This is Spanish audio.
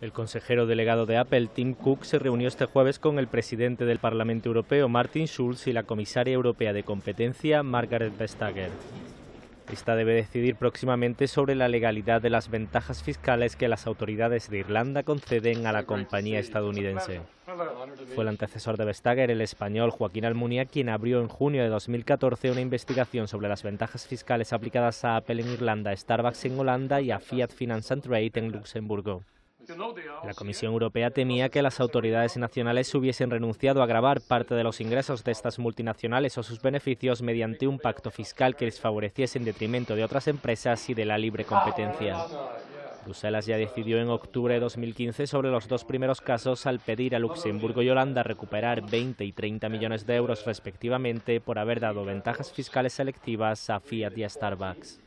El consejero delegado de Apple, Tim Cook, se reunió este jueves con el presidente del Parlamento Europeo, Martin Schulz, y la comisaria europea de competencia, Margrethe Vestager. Esta debe decidir próximamente sobre la legalidad de las ventajas fiscales que las autoridades de Irlanda conceden a la compañía estadounidense. Fue el antecesor de Vestager, el español Joaquín Almunia, quien abrió en junio de 2014 una investigación sobre las ventajas fiscales aplicadas a Apple en Irlanda, Starbucks en Holanda y a Fiat Finance and Trade en Luxemburgo. La Comisión Europea temía que las autoridades nacionales hubiesen renunciado a gravar parte de los ingresos de estas multinacionales o sus beneficios mediante un pacto fiscal que les favoreciese en detrimento de otras empresas y de la libre competencia. Bruselas ya decidió en octubre de 2015 sobre los dos primeros casos al pedir a Luxemburgo y Holanda recuperar 20 y 30 millones de euros respectivamente por haber dado ventajas fiscales selectivas a Fiat y a Starbucks.